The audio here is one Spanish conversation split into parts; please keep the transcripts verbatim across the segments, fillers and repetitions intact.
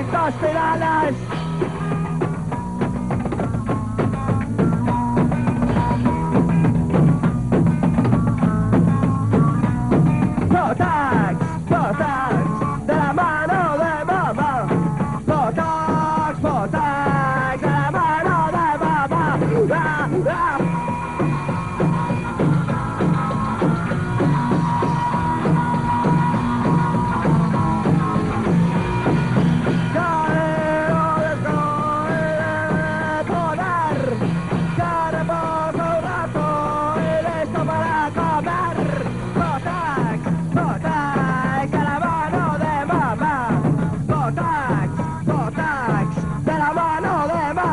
¡Altas pedales! Botox, Botox, de la mano de mamá. Botox, Botox, de la mano de mamá.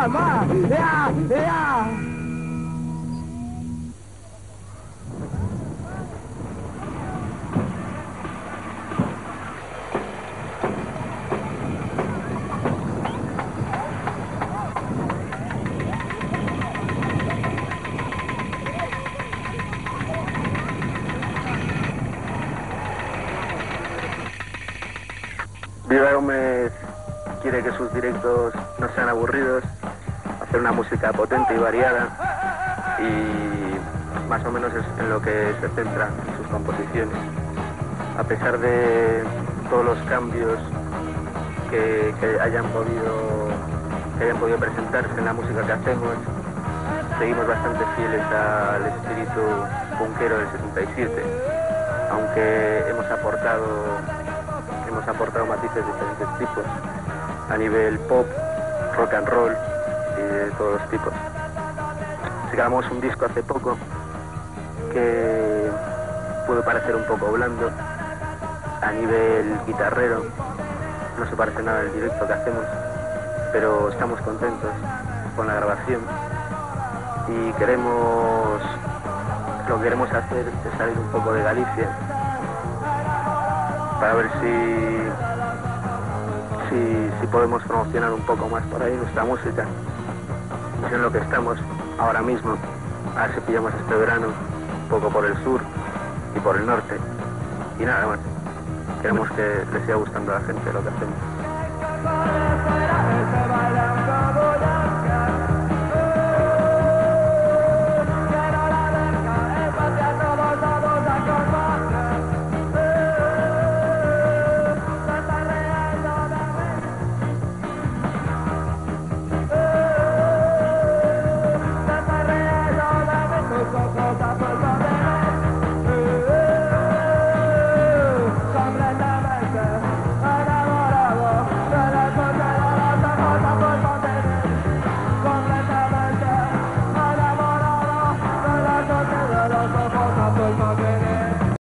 ¡Ah, ah! Yeah, yeah. Viuda Gómez quiere que sus directos no sean aburridos, hacer una música potente y variada, y más o menos es en lo que se centra en sus composiciones. A pesar de todos los cambios que, que, hayan podido, que hayan podido presentarse en la música que hacemos, seguimos bastante fieles al espíritu punquero del sesenta y siete, aunque hemos aportado, hemos aportado matices de diferentes tipos, a nivel pop, rock and roll, y de todos los tipos. Sacamos un disco hace poco que puede parecer un poco blando a nivel guitarrero, no se parece nada al directo que hacemos, pero estamos contentos con la grabación y queremos, lo que queremos hacer es salir un poco de Galicia para ver si, si, si podemos promocionar un poco más por ahí nuestra música. Es en lo que estamos ahora mismo, a ver si pillamos este verano un poco por el sur y por el norte, y nada más. Queremos que les siga gustando a la gente lo que hacemos.